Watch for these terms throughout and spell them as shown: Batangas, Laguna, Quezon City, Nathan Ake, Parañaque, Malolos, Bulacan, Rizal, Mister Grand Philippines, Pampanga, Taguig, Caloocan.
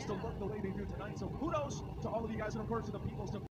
just to look the way they do tonight. So kudos to all of you guys, and of course to the People's Defense.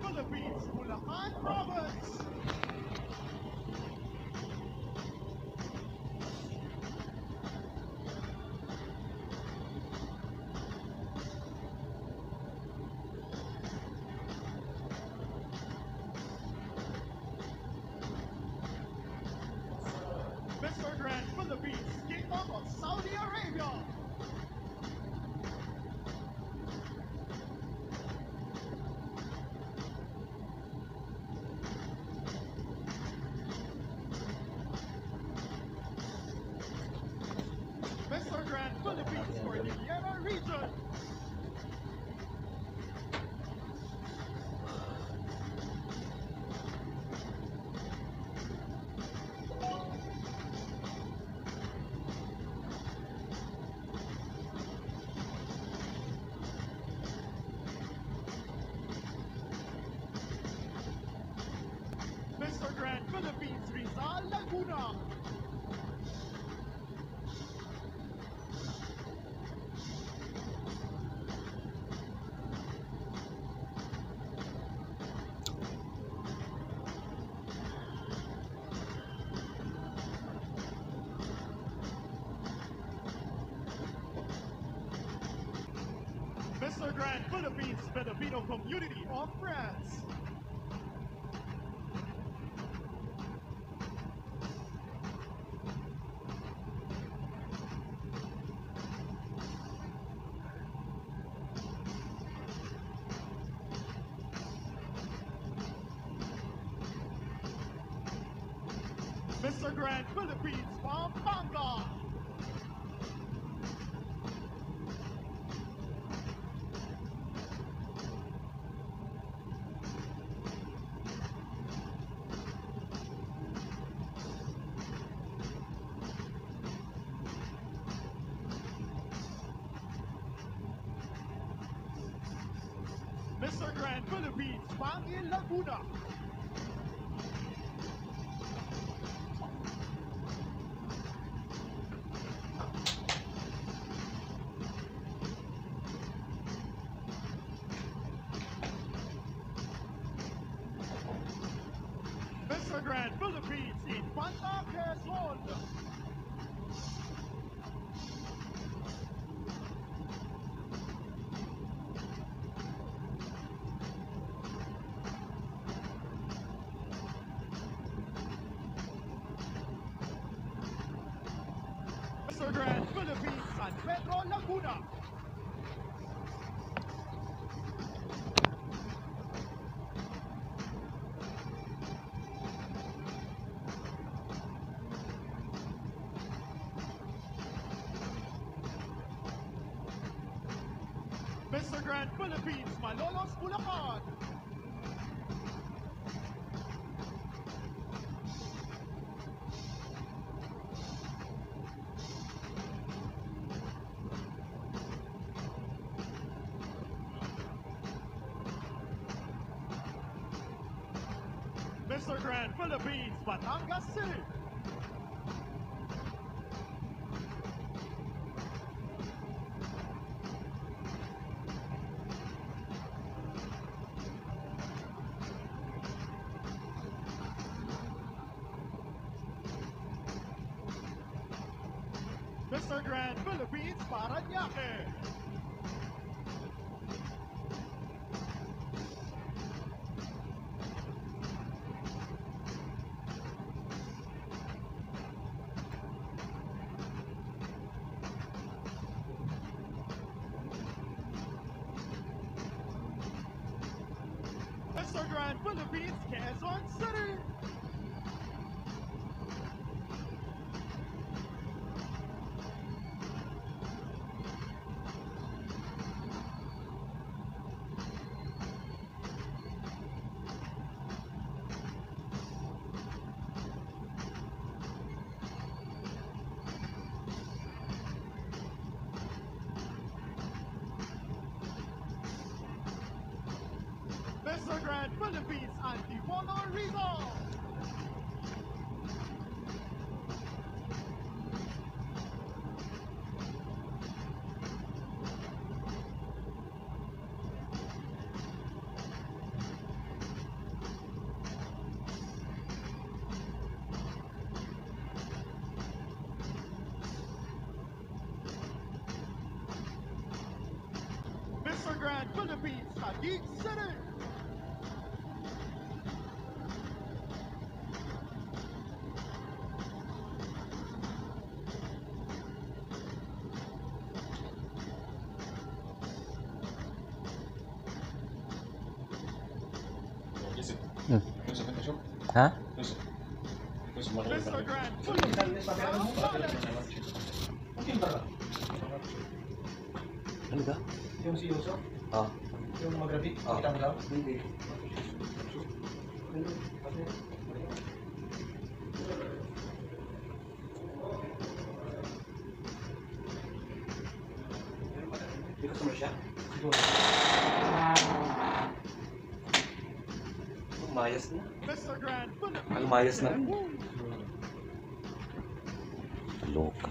Philippines, Bulacan province. Mr. Grand, Philippines, Kingdom of Saudi Arabia. Philippines for the Vienna region. Mr. Grand, Philippines, Rizal, Laguna. Mr. Grand, Philippines, Filipino Community of France. Mr. Grand, Philippines, Pampanga. Mr. Grand, Philippines, Bangil, Laguna. Mr. Grand, Philippines, Infanta Quezon. Mr. Grand, Philippines, San Pedro, Laguna. Mr. Grand, Philippines, Malolos, Bulacan. Mr. Grand, Philippines, Batangas City. Mr. Grand, Philippines, Parañaque. Mr. Grand, Philippines, Quezon City. Philippines, Taguig City. Huh? Mr. Grant, please. Yung si Yoso? Ah. Yung magrabi? Ah. Kita mo daw? Hindi. Dito sa Malaysia? Siguro. Lumayas na. Lumayas na. Loka.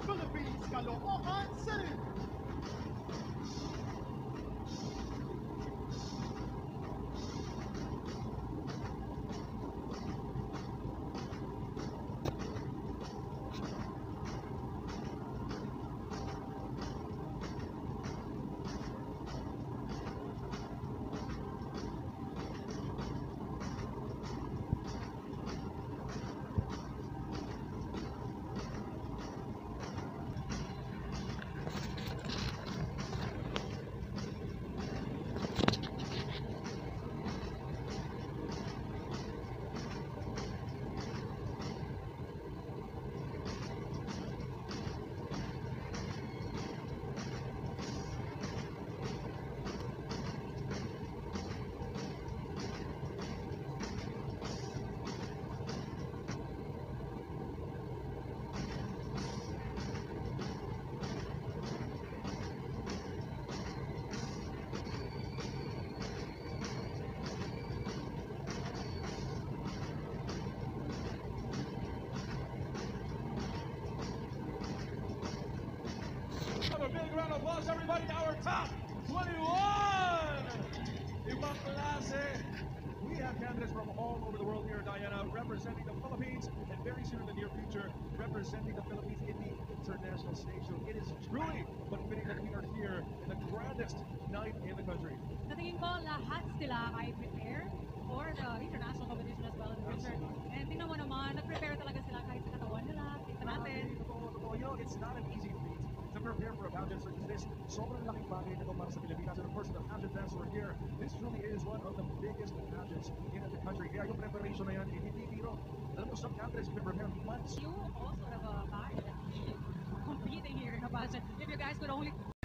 Philippines, Caloocan City. Everybody to our top 21 in Bulacan. We have candidates from all over the world here, Diana, representing the Philippines, and very soon in the near future, representing the Philippines in the international stage. So it is truly but fitting that we are here in the grandest night in the country. Sa tingin ko, lahat sila ay prepare for the international competition as well in the future. And tingnan mo naman, nag-prepare talaga sila kahit sa katawan nila, kahit sa natin. It's not an easy thing to prepare for a pageant such as this. Sobrang laking bagay na para sa Pilipinas. And of course, the pageant fans who are here, this really is one of the biggest pageants in the country. Kaya yung preparation na yan, hindi biro. Alam mo, some candidates have been prepared months. You also have a part in competing here in a pageant. If you guys could only...